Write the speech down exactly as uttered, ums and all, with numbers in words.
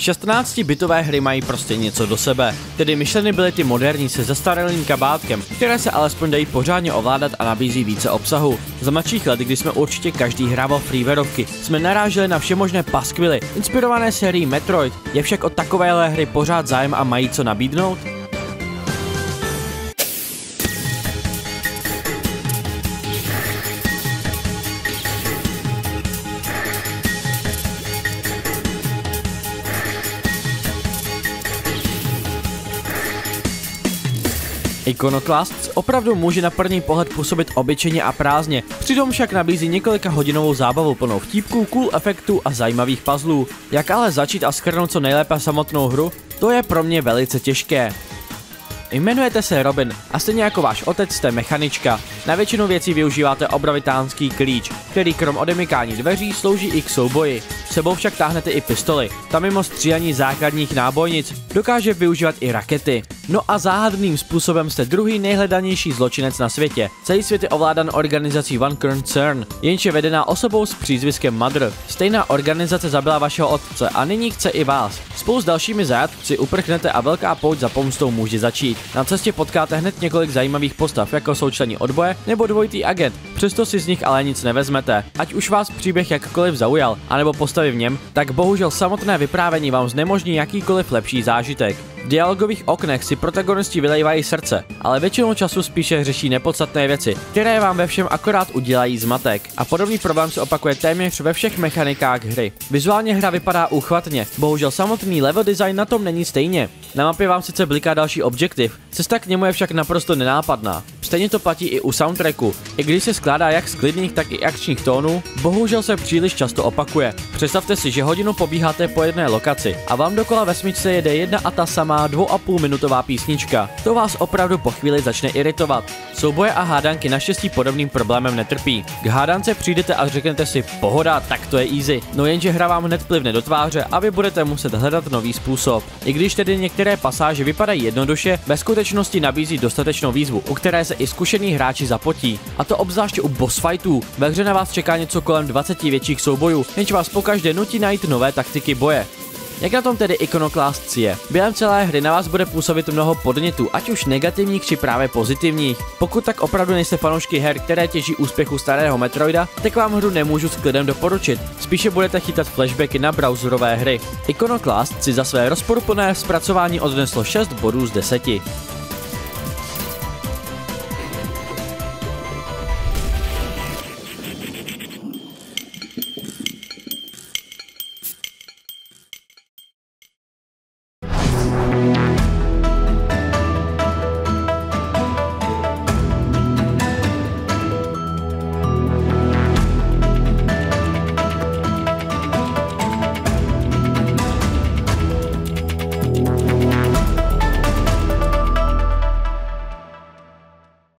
šestnáctibitové hry mají prostě něco do sebe, tedy myšleny byly ty moderní se zastaralým kabátkem, které se alespoň dají pořádně ovládat a nabízí více obsahu. Za mladších let, kdy jsme určitě každý hrával freewareovky, jsme naráželi na všemožné paskvily, inspirované sérií Metroid. Je však o takovéhle hry pořád zájem a mají co nabídnout? Iconoclasts opravdu může na první pohled působit obyčejně a prázdně, přitom však nabízí několika hodinovou zábavu plnou vtípků, cool efektů a zajímavých puzzlů. Jak ale začít a shrnout co nejlépe samotnou hru, to je pro mě velice těžké. Jmenujete se Robin a stejně jako váš otec jste mechanička. Na většinu věcí využíváte obrovitánský klíč, který krom odemykání dveří slouží i k souboji. S sebou však táhnete i pistoli, ta mimo střílení základních nábojnic dokáže využívat i rakety. No a záhadným způsobem jste druhý nejhledanější zločinec na světě. Celý svět je ovládan organizací One Concern, jenž je vedená osobou s přízviskem Mother. Stejná organizace zabila vašeho otce a nyní chce i vás. Spolu s dalšími zajatci uprchnete a velká pouť za pomstou může začít. Na cestě potkáte hned několik zajímavých postav, jako jsou členi odboje nebo dvojitý agent, přesto si z nich ale nic nevezmete. Ať už vás příběh jakkoliv zaujal, anebo postavy v něm, tak bohužel samotné vyprávění vám znemožní jakýkoliv lepší zážitek. V dialogových oknech si protagonisti vylejvají srdce, ale většinou času spíše řeší nepodstatné věci, které vám ve všem akorát udělají zmatek. A podobný problém se opakuje téměř ve všech mechanikách hry. Vizuálně hra vypadá úchvatně, bohužel samotný level design na tom není stejně. Na mapě vám sice bliká další objektiv, cesta k němu je však naprosto nenápadná. Stejně to platí i u soundtracku, i když se skládá jak z klidných, tak i akčních tónů, bohužel se příliš často opakuje. Představte si, že hodinu pobíháte po jedné lokaci a vám dokola vesmičce jede jedna a ta samá dvou a půl minutová písnička. To vás opravdu po chvíli začne iritovat. Souboje a hádanky naštěstí podobným problémem netrpí. K hádance přijdete a řeknete si pohoda, tak to je easy. No jenže hra vám hned plivne do tváře a vy budete muset hledat nový způsob. I když tedy některé pasáže vypadají jednoduše, ve skutečnosti nabízí dostatečnou výzvu, u které se i zkušení hráči zapotí. A to obzvláště u boss fightů. Ve hře na vás čeká něco kolem dvaceti větších soubojů, jenž vás pokaždé nutí najít nové taktiky boje. Jak na tom tedy Iconoclasts je? Během celé hry na vás bude působit mnoho podnětů, ať už negativních či právě pozitivních. Pokud tak opravdu nejste fanoušky her, které těží úspěchu starého Metroida, tak vám hru nemůžu s klidem doporučit. Spíše budete chytat flashbacky na browserové hry. Iconoclasts si za své rozporuplné zpracování odneslo šest bodů z deseti.